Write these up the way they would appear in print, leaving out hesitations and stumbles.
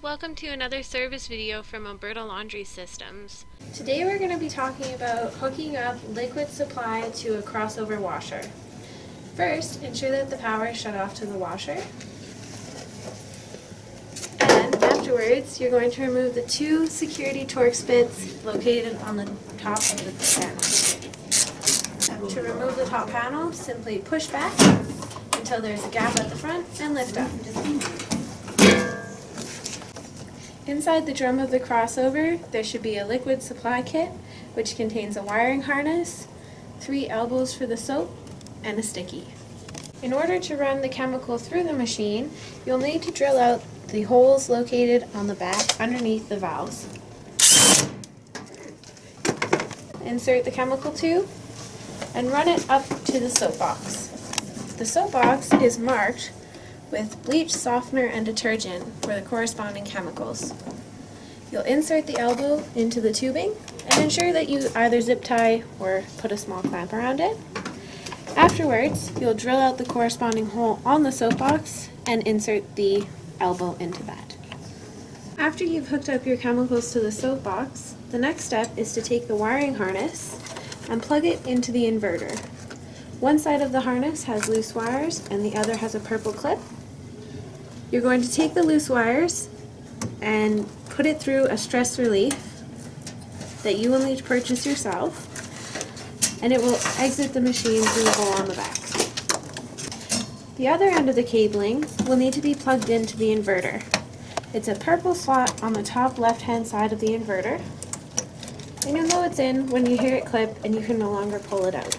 Welcome to another service video from Alberta Laundry Systems. Today we're going to be talking about hooking up liquid supply to a crossover washer. First, ensure that the power is shut off to the washer. And afterwards, you're going to remove the two security Torx bits located on the top of the panel. To remove the top panel, simply push back until there's a gap at the front and lift up. Inside the drum of the crossover, there should be a liquid supply kit, which contains a wiring harness, 3 elbows for the soap, and a sticky. In order to run the chemical through the machine, you'll need to drill out the holes located on the back underneath the valves. Insert the chemical tube and run it up to the soap box. The soap box is marked with bleach, softener, and detergent for the corresponding chemicals. You'll insert the elbow into the tubing and ensure that you either zip tie or put a small clamp around it. Afterwards, you'll drill out the corresponding hole on the soap box and insert the elbow into that. After you've hooked up your chemicals to the soap box, the next step is to take the wiring harness and plug it into the inverter. One side of the harness has loose wires and the other has a purple clip. You're going to take the loose wires and put it through a stress relief that you will need to purchase yourself, and it will exit the machine through the hole on the back. The other end of the cabling will need to be plugged into the inverter. It's a purple slot on the top left-hand side of the inverter, and you'll know it's in when you hear it clip and you can no longer pull it out.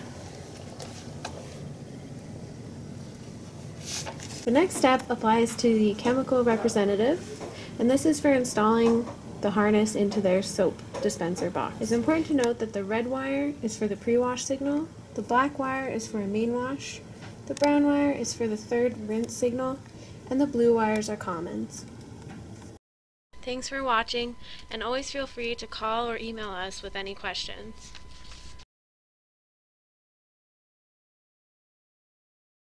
The next step applies to the chemical representative, and this is for installing the harness into their soap dispenser box. It's important to note that the red wire is for the pre-wash signal, the black wire is for a main wash, the brown wire is for the third rinse signal, and the blue wires are commons. Thanks for watching, and always feel free to call or email us with any questions.